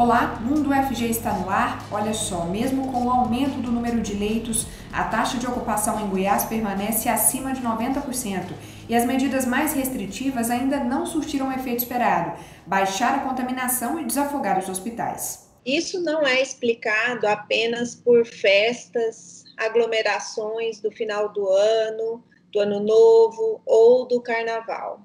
Olá, Mundo FG está no ar. Olha só, mesmo com o aumento do número de leitos, a taxa de ocupação em Goiás permanece acima de 90% e as medidas mais restritivas ainda não surtiram o efeito esperado, baixar a contaminação e desafogar os hospitais. Isso não é explicado apenas por festas, aglomerações do final do Ano Novo ou do Carnaval.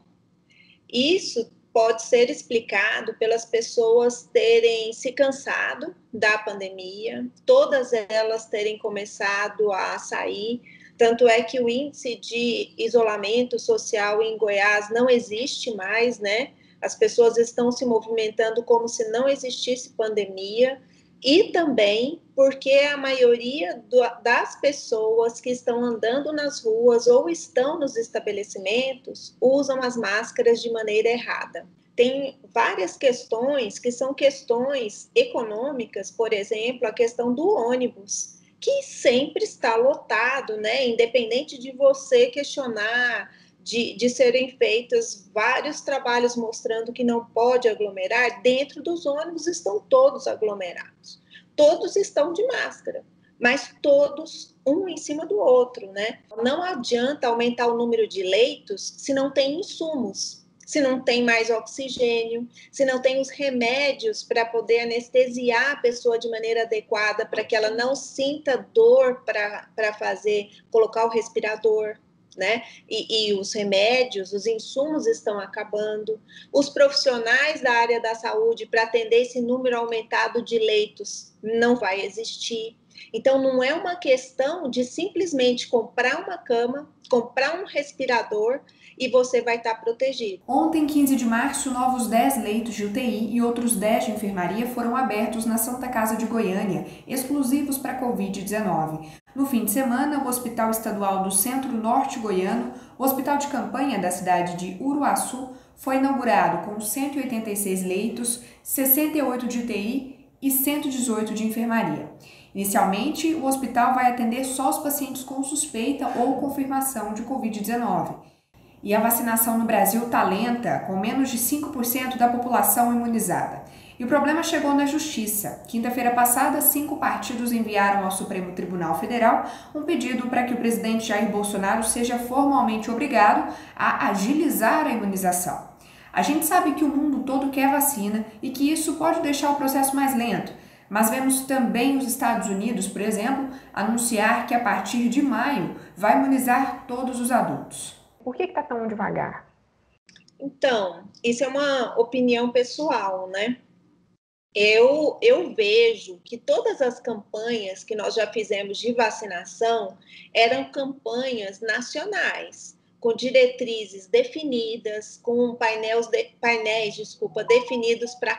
Isso pode ser explicado pelas pessoas terem se cansado da pandemia, todas elas terem começado a sair, tanto é que o índice de isolamento social em Goiás não existe mais, né? As pessoas estão se movimentando como se não existisse pandemia, e também porque a maioria das pessoas que estão andando nas ruas ou estão nos estabelecimentos usam as máscaras de maneira errada. Tem várias questões que são questões econômicas, por exemplo, a questão do ônibus, que sempre está lotado, né? Independente de você questionar, de serem feitos vários trabalhos mostrando que não pode aglomerar, dentro dos ônibus estão todos aglomerados. Todos estão de máscara, mas todos um em cima do outro, né? Não adianta aumentar o número de leitos se não tem insumos, se não tem mais oxigênio, se não tem os remédios para poder anestesiar a pessoa de maneira adequada para que ela não sinta dor para fazer, colocar o respirador, né? E os remédios, os insumos estão acabando, os profissionais da área da saúde para atender esse número aumentado de leitos não vai existir. Então, não é uma questão de simplesmente comprar uma cama, comprar um respirador e você vai estar protegido. Ontem, 15 de março, novos 10 leitos de UTI e outros 10 de enfermaria foram abertos na Santa Casa de Goiânia, exclusivos para a Covid-19. No fim de semana, o Hospital Estadual do Centro-Norte Goiano, o Hospital de Campanha da cidade de Uruaçu, foi inaugurado com 186 leitos, 68 de UTI e 118 de enfermaria. Inicialmente, o hospital vai atender só os pacientes com suspeita ou confirmação de Covid-19. E a vacinação no Brasil está lenta, com menos de 5% da população imunizada. E o problema chegou na Justiça. Quinta-feira passada, 5 partidos enviaram ao Supremo Tribunal Federal um pedido para que o presidente Jair Bolsonaro seja formalmente obrigado a agilizar a imunização. A gente sabe que o mundo todo quer vacina e que isso pode deixar o processo mais lento, mas vemos também os Estados Unidos, por exemplo, anunciar que a partir de maio vai imunizar todos os adultos. Por que está tão devagar? Então, isso é uma opinião pessoal, né? Eu vejo que todas as campanhas que nós já fizemos de vacinação eram campanhas nacionais, com diretrizes definidas, com painéis definidos para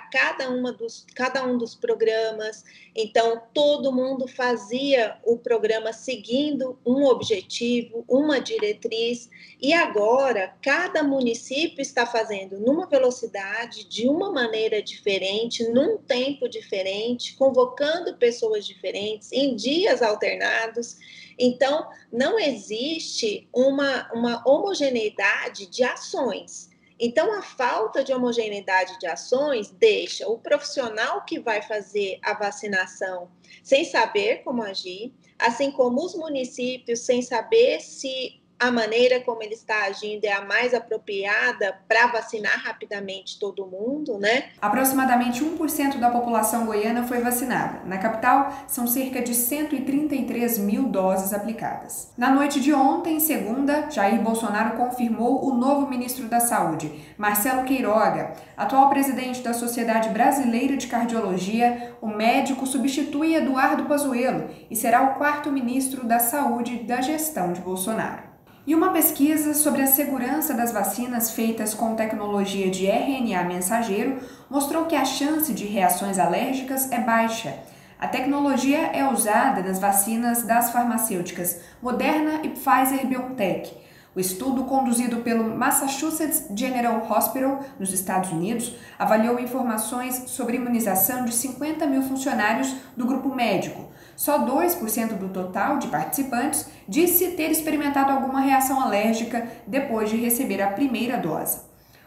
cada um dos programas. Então, todo mundo fazia o programa seguindo um objetivo, uma diretriz. E agora, cada município está fazendo numa velocidade, de uma maneira diferente, num tempo diferente, convocando pessoas diferentes, em dias alternados. Então, não existe uma homogeneidade de ações. Então, a falta de homogeneidade de ações deixa o profissional que vai fazer a vacinação sem saber como agir, assim como os municípios sem saber se a maneira como ele está agindo é a mais apropriada para vacinar rapidamente todo mundo, né? Aproximadamente 1% da população goiana foi vacinada. Na capital, são cerca de 133 mil doses aplicadas. Na noite de ontem, segunda, Jair Bolsonaro confirmou o novo ministro da Saúde, Marcelo Queiroga. Atual presidente da Sociedade Brasileira de Cardiologia, o médico substitui Eduardo Pazuello e será o quarto ministro da Saúde da gestão de Bolsonaro. E uma pesquisa sobre a segurança das vacinas feitas com tecnologia de RNA mensageiro mostrou que a chance de reações alérgicas é baixa. A tecnologia é usada nas vacinas das farmacêuticas Moderna e Pfizer-BioNTech. O estudo, conduzido pelo Massachusetts General Hospital, nos Estados Unidos, avaliou informações sobre imunização de 50 mil funcionários do grupo médico. Só 2% do total de participantes disse ter experimentado alguma reação alérgica depois de receber a primeira dose.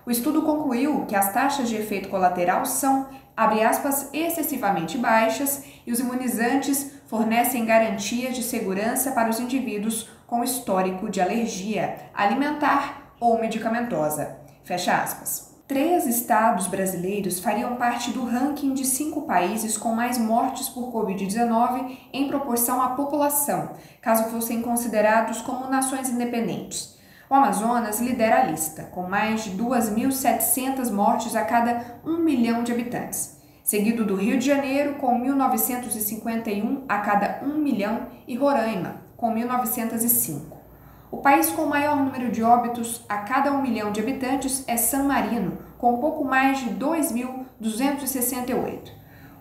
O estudo concluiu que as taxas de efeito colateral são abre aspas, excessivamente baixas e os imunizantes fornecem garantias de segurança para os indivíduos com histórico de alergia alimentar ou medicamentosa, fecha aspas. 3 estados brasileiros fariam parte do ranking de 5 países com mais mortes por Covid-19 em proporção à população, caso fossem considerados como nações independentes. O Amazonas lidera a lista, com mais de 2.700 mortes a cada 1 milhão de habitantes, seguido do Rio de Janeiro, com 1.951 a cada 1 milhão, e Roraima, com 1.905. O país com maior número de óbitos a cada 1 milhão de habitantes é San Marino, com pouco mais de 2.268.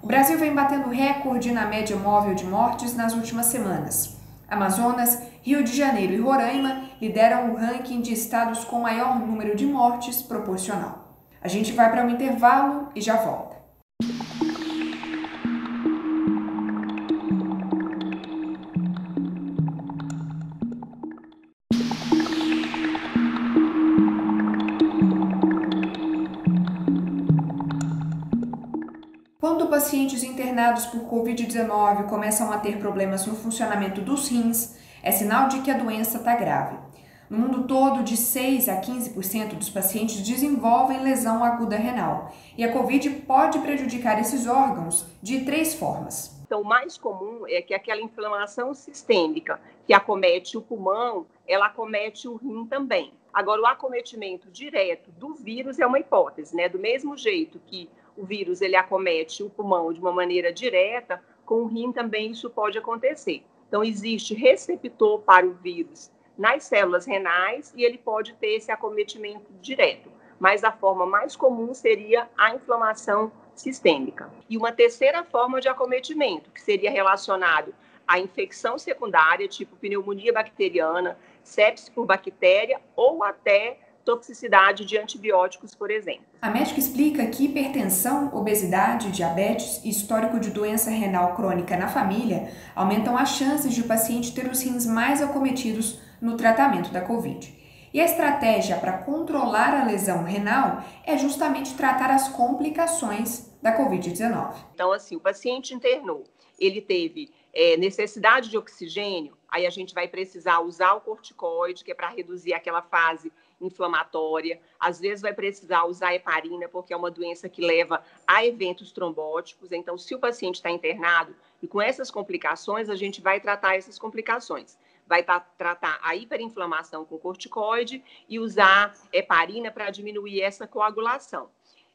O Brasil vem batendo recorde na média móvel de mortes nas últimas semanas. Amazonas, Rio de Janeiro e Roraima lideram o ranking de estados com maior número de mortes proporcional. A gente vai para um intervalo e já volta. Quando pacientes internados por Covid-19 começam a ter problemas no funcionamento dos rins, é sinal de que a doença está grave. No mundo todo, de 6 a 15% dos pacientes desenvolvem lesão aguda renal, e a Covid pode prejudicar esses órgãos de 3 formas. Então, o mais comum é que aquela inflamação sistêmica que acomete o pulmão, ela acomete o rim também. Agora, o acometimento direto do vírus é uma hipótese, né? Do mesmo jeito que o vírus ele acomete o pulmão de uma maneira direta, com o rim também isso pode acontecer. Então, existe receptor para o vírus nas células renais e ele pode ter esse acometimento direto. Mas a forma mais comum seria a inflamação sistêmica. E uma terceira forma de acometimento, que seria relacionado à infecção secundária, tipo pneumonia bacteriana, sepse por bactéria ou até toxicidade de antibióticos, por exemplo. A médica explica que hipertensão, obesidade, diabetes e histórico de doença renal crônica na família aumentam as chances de o paciente ter os rins mais acometidos no tratamento da Covid. E a estratégia para controlar a lesão renal é justamente tratar as complicações da Covid-19. Então, assim, o paciente internou, ele teve necessidade de oxigênio, aí a gente vai precisar usar o corticoide, que é para reduzir aquela fase inflamatória, às vezes vai precisar usar heparina, porque é uma doença que leva a eventos trombóticos. Então, se o paciente está internado e com essas complicações, a gente vai tratar essas complicações. Vai tratar a hiperinflamação com corticoide e usar heparina para diminuir essa coagulação.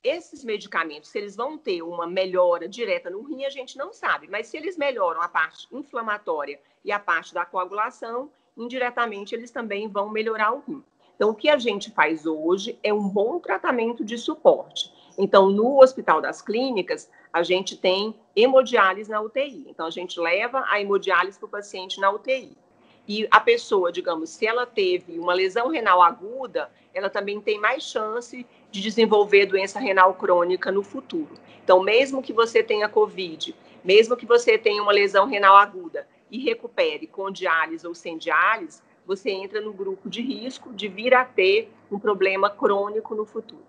Esses medicamentos, se eles vão ter uma melhora direta no rim, a gente não sabe, mas se eles melhoram a parte inflamatória e a parte da coagulação, indiretamente eles também vão melhorar o rim. Então, o que a gente faz hoje é um bom tratamento de suporte. Então, no Hospital das Clínicas, a gente tem hemodiálise na UTI. Então, a gente leva a hemodiálise para o paciente na UTI. E a pessoa, digamos, se ela teve uma lesão renal aguda, ela também tem mais chance de desenvolver doença renal crônica no futuro. Então, mesmo que você tenha COVID, mesmo que você tenha uma lesão renal aguda e recupere com diálise ou sem diálise, você entra no grupo de risco de vir a ter um problema crônico no futuro.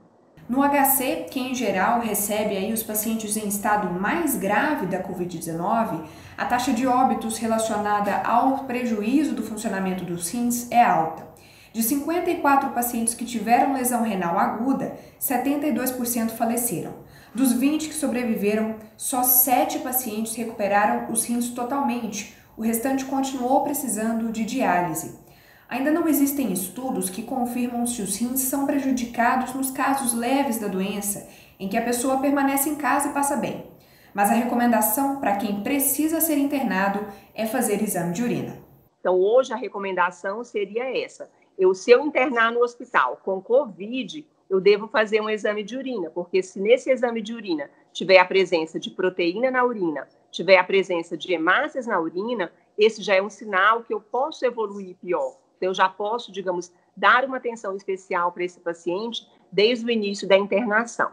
No HC, que em geral recebe aí os pacientes em estado mais grave da Covid-19, a taxa de óbitos relacionada ao prejuízo do funcionamento dos rins é alta. De 54 pacientes que tiveram lesão renal aguda, 72% faleceram. Dos 20 que sobreviveram, só 7 pacientes recuperaram os rins totalmente, o restante continuou precisando de diálise. Ainda não existem estudos que confirmam se os rins são prejudicados nos casos leves da doença, em que a pessoa permanece em casa e passa bem. Mas a recomendação para quem precisa ser internado é fazer exame de urina. Então, hoje a recomendação seria essa. Se eu internar no hospital com COVID, eu devo fazer um exame de urina, porque se nesse exame de urina tiver a presença de proteína na urina, tiver a presença de hemácias na urina, esse já é um sinal que eu posso evoluir pior. Eu já posso, digamos, dar uma atenção especial para esse paciente desde o início da internação.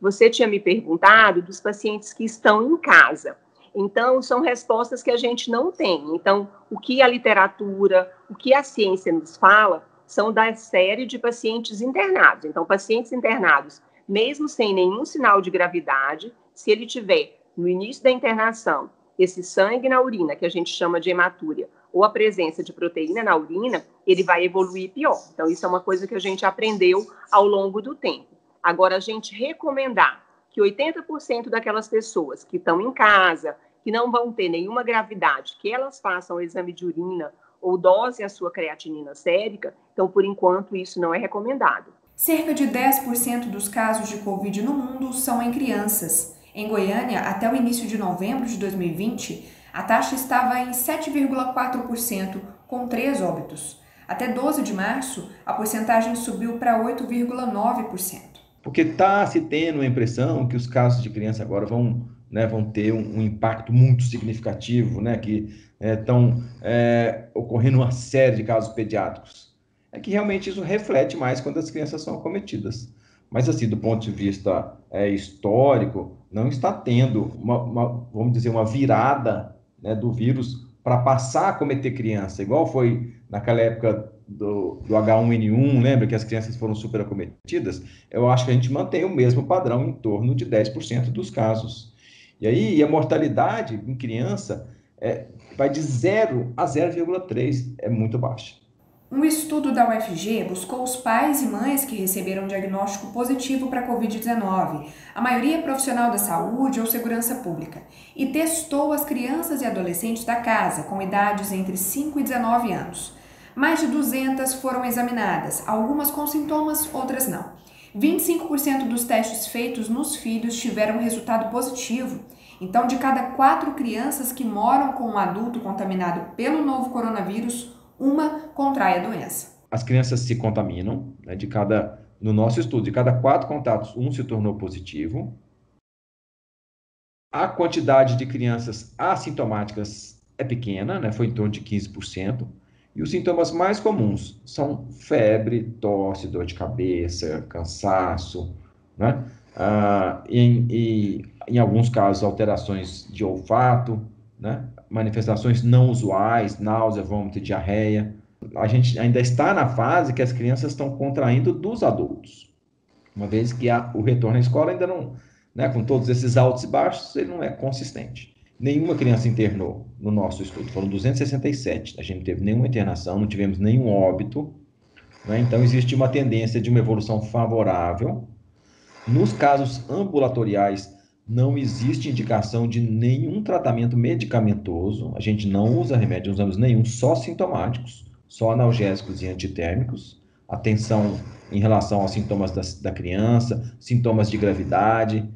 Você tinha me perguntado dos pacientes que estão em casa. Então, são respostas que a gente não tem. Então, o que a literatura, o que a ciência nos fala, são da série de pacientes internados. Então, pacientes internados, mesmo sem nenhum sinal de gravidade, se ele tiver, no início da internação, esse sangue na urina, que a gente chama de hematúria, ou a presença de proteína na urina, ele vai evoluir pior. Então, isso é uma coisa que a gente aprendeu ao longo do tempo. Agora, a gente recomendar que 80% daquelas pessoas que estão em casa, que não vão ter nenhuma gravidade, que elas façam o exame de urina ou dosem a sua creatinina sérica, então, por enquanto, isso não é recomendado. Cerca de 10% dos casos de Covid no mundo são em crianças. Em Goiânia, até o início de novembro de 2020, a taxa estava em 7,4%, com 3 óbitos. Até 12 de março, a porcentagem subiu para 8,9%. Porque está se tendo a impressão que os casos de criança agora vão ter um impacto muito significativo, que estão ocorrendo uma série de casos pediátricos. É que realmente isso reflete mais quando as crianças são acometidas. Mas, assim, do ponto de vista histórico, não está tendo uma virada do vírus para passar a cometer criança, igual foi naquela época do H1N1, lembra que as crianças foram super acometidas? Eu acho que a gente mantém o mesmo padrão em torno de 10% dos casos. E aí a mortalidade em criança vai de 0 a 0,3, é muito baixa. Um estudo da UFG buscou os pais e mães que receberam diagnóstico positivo para a Covid-19, a maioria é profissional da saúde ou segurança pública, e testou as crianças e adolescentes da casa, com idades entre 5 e 19 anos. Mais de 200 foram examinadas, algumas com sintomas, outras não. 25% dos testes feitos nos filhos tiveram resultado positivo. Então, de cada 4 crianças que moram com um adulto contaminado pelo novo coronavírus, uma contrai a doença. As crianças se contaminam, no nosso estudo, de cada 4 contatos, 1 se tornou positivo. A quantidade de crianças assintomáticas é pequena, foi em torno de 15%. E os sintomas mais comuns são febre, tosse, dor de cabeça, cansaço, em alguns casos, alterações de olfato, manifestações não usuais, náusea, vômito, diarreia. A gente ainda está na fase que as crianças estão contraindo dos adultos, uma vez que o retorno à escola ainda não, com todos esses altos e baixos, ele não é consistente. Nenhuma criança internou no nosso estudo, foram 267, a gente não teve nenhuma internação, não tivemos nenhum óbito, então existe uma tendência de uma evolução favorável. Nos casos ambulatoriais, não existe indicação de nenhum tratamento medicamentoso, a gente não usa remédio, não usamos nenhum, só sintomáticos, só analgésicos e antitérmicos, atenção em relação aos sintomas da criança, sintomas de gravidade,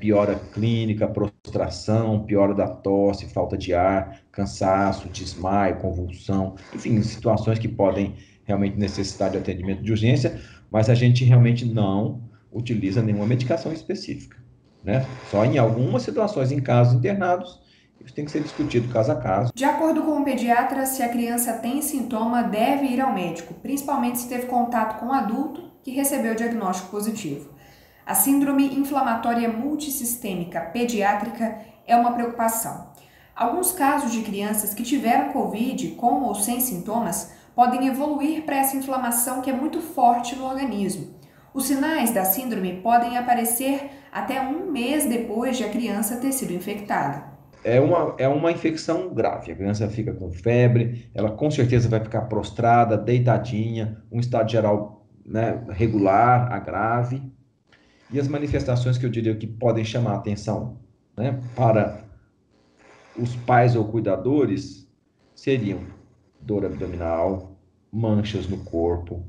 piora clínica, prostração, piora da tosse, falta de ar, cansaço, desmaio, convulsão, enfim, situações que podem realmente necessitar de atendimento de urgência, mas a gente realmente não utiliza nenhuma medicação específica. Só em algumas situações, em casos internados, isso tem que ser discutido caso a caso. De acordo com o pediatra, se a criança tem sintoma, deve ir ao médico, principalmente se teve contato com um adulto que recebeu o diagnóstico positivo. A síndrome inflamatória multissistêmica pediátrica é uma preocupação. Alguns casos de crianças que tiveram Covid, com ou sem sintomas, podem evoluir para essa inflamação que é muito forte no organismo. Os sinais da síndrome podem aparecer até 1 mês depois de a criança ter sido infectada. É uma infecção grave, a criança fica com febre, ela com certeza vai ficar prostrada, deitadinha, um estado geral regular a grave. E as manifestações que eu diria que podem chamar a atenção para os pais ou cuidadores seriam dor abdominal, manchas no corpo,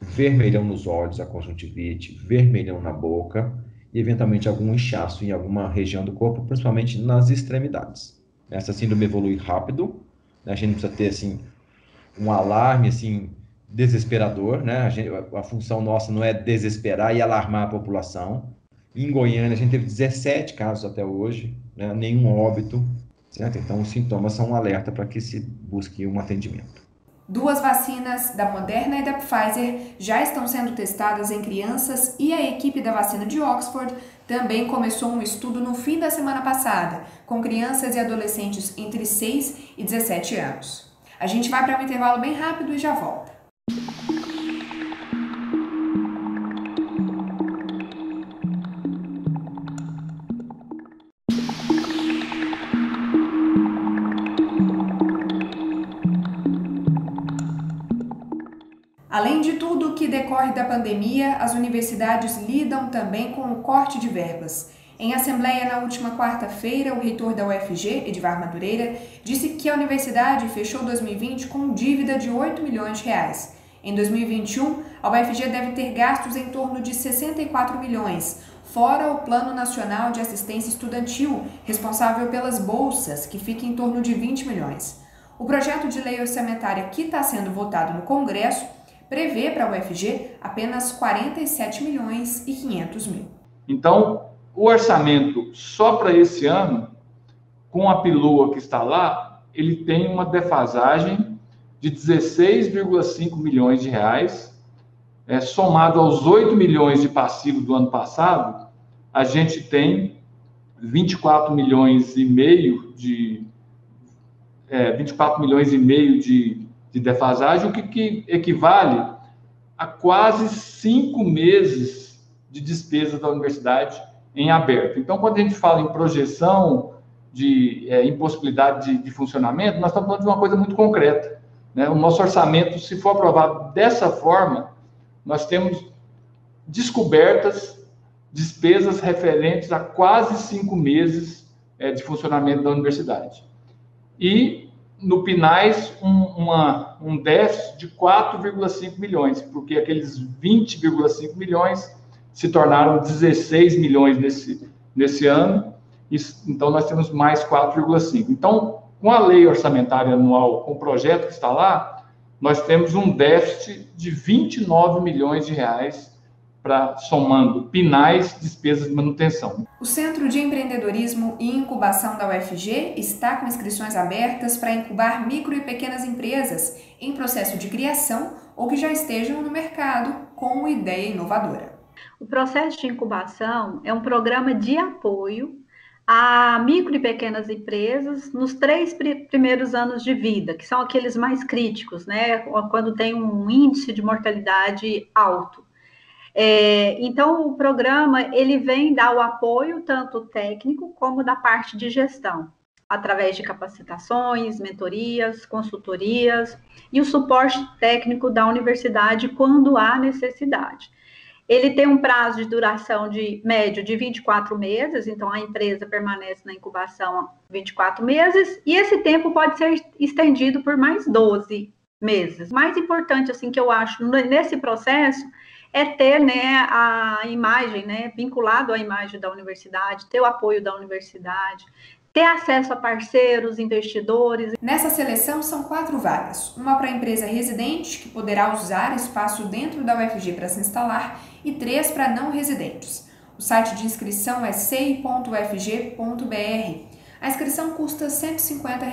vermelhão nos olhos, a conjuntivite, vermelhão na boca e, eventualmente, algum inchaço em alguma região do corpo, principalmente nas extremidades. Essa síndrome evolui rápido, a gente não precisa ter, assim, um alarme, assim, desesperador, a função nossa não é desesperar e alarmar a população. Em Goiânia, a gente teve 17 casos até hoje, nenhum óbito, certo? Então, os sintomas são um alerta para que se busque um atendimento. 2 vacinas, da Moderna e da Pfizer, já estão sendo testadas em crianças e a equipe da vacina de Oxford também começou um estudo no fim da semana passada, com crianças e adolescentes entre 6 e 17 anos. A gente vai para um intervalo bem rápido e já volta. Além de tudo o que decorre da pandemia, as universidades lidam também com o corte de verbas. Em assembleia na última quarta-feira, o reitor da UFG, Edivar Madureira, disse que a universidade fechou 2020 com dívida de R$ 8 milhões. Em 2021, a UFG deve ter gastos em torno de R$ 64 milhões, fora o Plano Nacional de Assistência Estudantil, responsável pelas bolsas, que fica em torno de R$ 20 milhões. O projeto de lei orçamentária que está sendo votado no Congresso prevê para a UFG apenas R$ 47,5 milhões. Então, o orçamento só para esse ano, com a pílula que está lá, ele tem uma defasagem de 16,5 milhões de reais, somado aos 8 milhões de passivo do ano passado, a gente tem 24,5 milhões de defasagem, o que equivale a quase 5 meses de despesa da universidade em aberto. Então, quando a gente fala em projeção de impossibilidade de funcionamento, nós estamos falando de uma coisa muito concreta, né? O nosso orçamento, se for aprovado dessa forma, nós temos descobertas, despesas referentes a quase 5 meses de funcionamento da universidade. E no PNAES, um déficit de 4,5 milhões, porque aqueles 20,5 milhões se tornaram 16 milhões nesse ano, e, então nós temos mais 4,5. Então, com a lei orçamentária anual, com o projeto que está lá, nós temos um déficit de 29 milhões de reais, somando PNAES, despesas de manutenção. O Centro de Empreendedorismo e Incubação da UFG está com inscrições abertas para incubar micro e pequenas empresas em processo de criação ou que já estejam no mercado com ideia inovadora. O processo de incubação é um programa de apoio a micro e pequenas empresas nos 3 primeiros anos de vida, que são aqueles mais críticos, né? Quando tem um índice de mortalidade alto. Então, o programa ele vem dar o apoio tanto técnico como da parte de gestão, através de capacitações, mentorias, consultorias e o suporte técnico da universidade quando há necessidade. Ele tem um prazo de duração de médio de 24 meses, então a empresa permanece na incubação 24 meses e esse tempo pode ser estendido por mais 12 meses. O mais importante assim, que eu acho nesse processo é ter, né, a imagem, né, vinculado à imagem da universidade, ter o apoio da universidade, ter acesso a parceiros, investidores. Nessa seleção são 4 vagas, uma para a empresa residente, que poderá usar espaço dentro da UFG para se instalar, e 3 para não residentes. O site de inscrição é sei.ufg.br. A inscrição custa R$ 150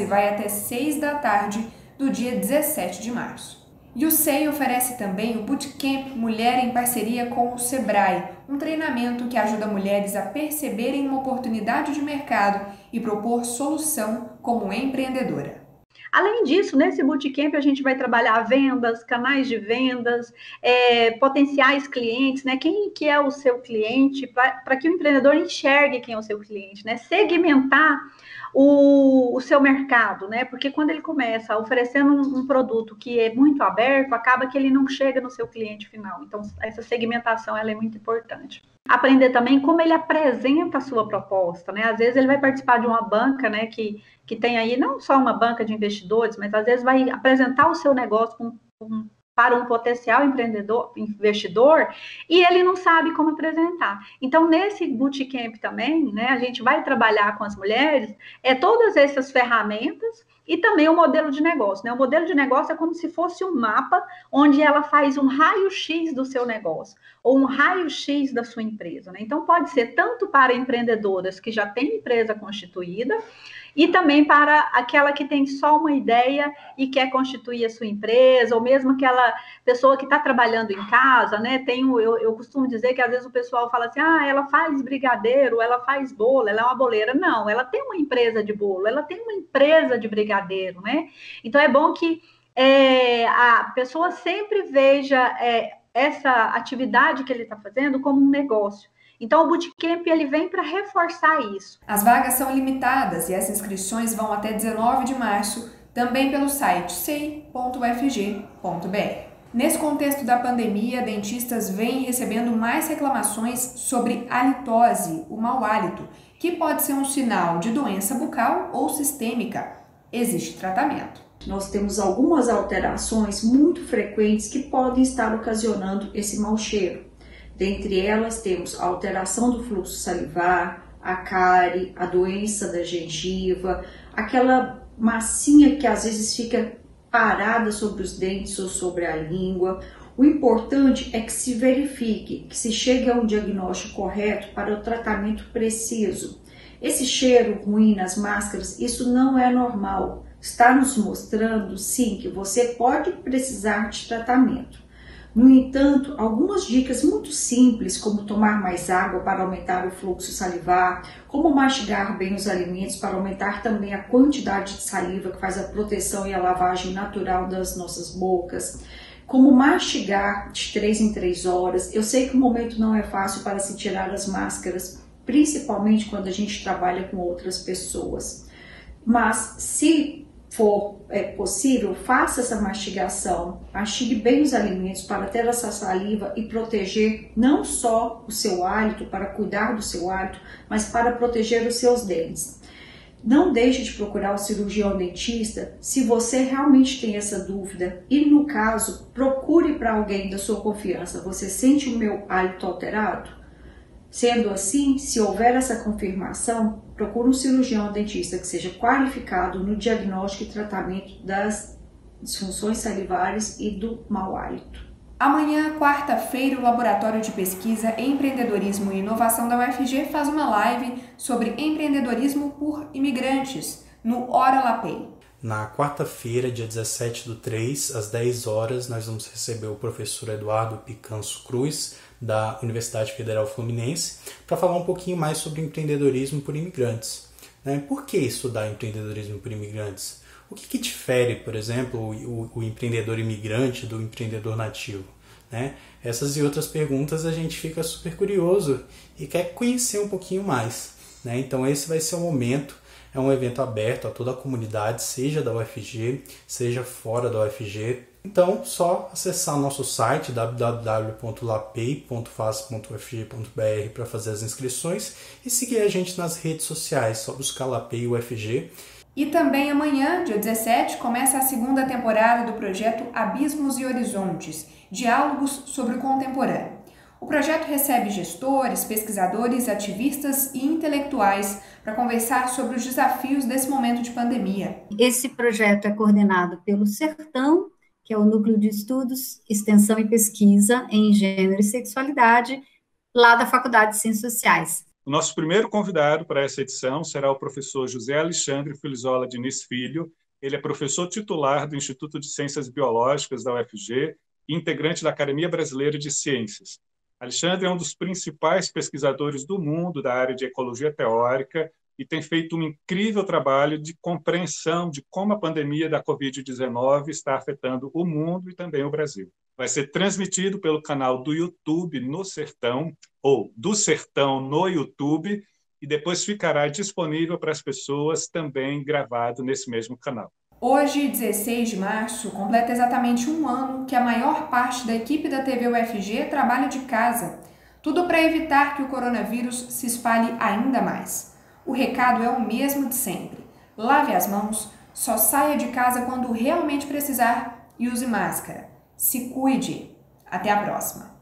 e vai até 6 da tarde do dia 17 de março. E o SEI oferece também o Bootcamp Mulher em parceria com o SEBRAE, um treinamento que ajuda mulheres a perceberem uma oportunidade de mercado e propor solução como empreendedora. Além disso, nesse bootcamp a gente vai trabalhar vendas, canais de vendas, potenciais clientes, né? Quem que é o seu cliente, para que o empreendedor enxergue quem é o seu cliente, né? Segmentar o seu mercado, né? Porque quando ele começa oferecendo um produto que é muito aberto, acaba que ele não chega no seu cliente final. Então, essa segmentação ela é muito importante. Aprender também como ele apresenta a sua proposta, né? Às vezes ele vai participar de uma banca, né, que tem aí não só uma banca de investidores, mas às vezes vai apresentar o seu negócio para um potencial empreendedor, investidor, e ele não sabe como apresentar. Então, nesse bootcamp também, né, a gente vai trabalhar com as mulheres todas essas ferramentas e também o modelo de negócio, né? O modelo de negócio é como se fosse um mapa onde ela faz um raio-x do seu negócio ou um raio-x da sua empresa, né? Então, pode ser tanto para empreendedoras que já têm empresa constituída e também para aquela que tem só uma ideia e quer constituir a sua empresa, ou mesmo aquela pessoa que está trabalhando em casa, né? Eu costumo dizer que às vezes o pessoal fala assim, ela faz brigadeiro, ela faz bolo, ela é uma boleira. Não, ela tem uma empresa de bolo, ela tem uma empresa de brigadeiro, né? Então, é bom que a pessoa sempre veja essa atividade que ele está fazendo como um negócio. Então, o bootcamp ele vem para reforçar isso. As vagas são limitadas e as inscrições vão até 19 de março, também pelo site sei.ufg.br. Nesse contexto da pandemia, dentistas vêm recebendo mais reclamações sobre halitose, o mau hálito, que pode ser um sinal de doença bucal ou sistêmica. Existe tratamento. Nós temos algumas alterações muito frequentes que podem estar ocasionando esse mau cheiro. Dentre elas temos a alteração do fluxo salivar, a cárie, a doença da gengiva, aquela massinha que às vezes fica parada sobre os dentes ou sobre a língua. O importante é que se verifique, que se chegue a um diagnóstico correto para o tratamento preciso. Esse cheiro ruim nas máscaras, isso não é normal. Está nos mostrando, sim, que você pode precisar de tratamento. No entanto, algumas dicas muito simples, como tomar mais água para aumentar o fluxo salivar, como mastigar bem os alimentos para aumentar também a quantidade de saliva que faz a proteção e a lavagem natural das nossas bocas, como mastigar de 3 em 3 horas. Eu sei que o momento não é fácil para se tirar as máscaras, principalmente quando a gente trabalha com outras pessoas. Mas se for possível, faça essa mastigação, mastigue bem os alimentos para ter essa saliva e proteger não só o seu hálito, para cuidar do seu hálito, mas para proteger os seus dentes. Não deixe de procurar o cirurgião dentista se você realmente tem essa dúvida e, no caso, procure para alguém da sua confiança. Você sente o meu hálito alterado? Sendo assim, se houver essa confirmação, procure um cirurgião dentista que seja qualificado no diagnóstico e tratamento das disfunções salivares e do mau hálito. Amanhã, quarta-feira, o Laboratório de Pesquisa, Empreendedorismo e Inovação da UFG faz uma live sobre empreendedorismo por imigrantes, no Hora Lapei. Na quarta-feira, dia 17/3, às 10 horas, nós vamos receber o professor Eduardo Picanço Cruz, da Universidade Federal Fluminense, para falar um pouquinho mais sobre empreendedorismo por imigrantes. Por que estudar empreendedorismo por imigrantes? O que difere, por exemplo, o empreendedor imigrante do empreendedor nativo? Essas e outras perguntas a gente fica super curioso e quer conhecer um pouquinho mais. Então esse vai ser o momento, é um evento aberto a toda a comunidade, seja da UFG, seja fora da UFG. Então, só acessar o nosso site www.lapei.faz.ufg.br para fazer as inscrições e seguir a gente nas redes sociais, só buscar Lapei UFG. E também amanhã, dia 17, começa a segunda temporada do projeto Abismos e Horizontes, Diálogos sobre o Contemporâneo. O projeto recebe gestores, pesquisadores, ativistas e intelectuais para conversar sobre os desafios desse momento de pandemia. Esse projeto é coordenado pelo Sertão, que é o Núcleo de Estudos, Extensão e Pesquisa em Gênero e Sexualidade, lá da Faculdade de Ciências Sociais. O nosso primeiro convidado para essa edição será o professor José Alexandre Filizola Diniz Filho. Ele é professor titular do Instituto de Ciências Biológicas da UFG e integrante da Academia Brasileira de Ciências. Alexandre é um dos principais pesquisadores do mundo da área de ecologia teórica e tem feito um incrível trabalho de compreensão de como a pandemia da Covid-19 está afetando o mundo e também o Brasil. Vai ser transmitido pelo canal do YouTube no Sertão, ou do Sertão no YouTube, e depois ficará disponível para as pessoas também gravado nesse mesmo canal. Hoje, 16 de março, completa exatamente um ano que a maior parte da equipe da TV UFG trabalha de casa. Tudo para evitar que o coronavírus se espalhe ainda mais. O recado é o mesmo de sempre. Lave as mãos, só saia de casa quando realmente precisar e use máscara. Se cuide. Até a próxima.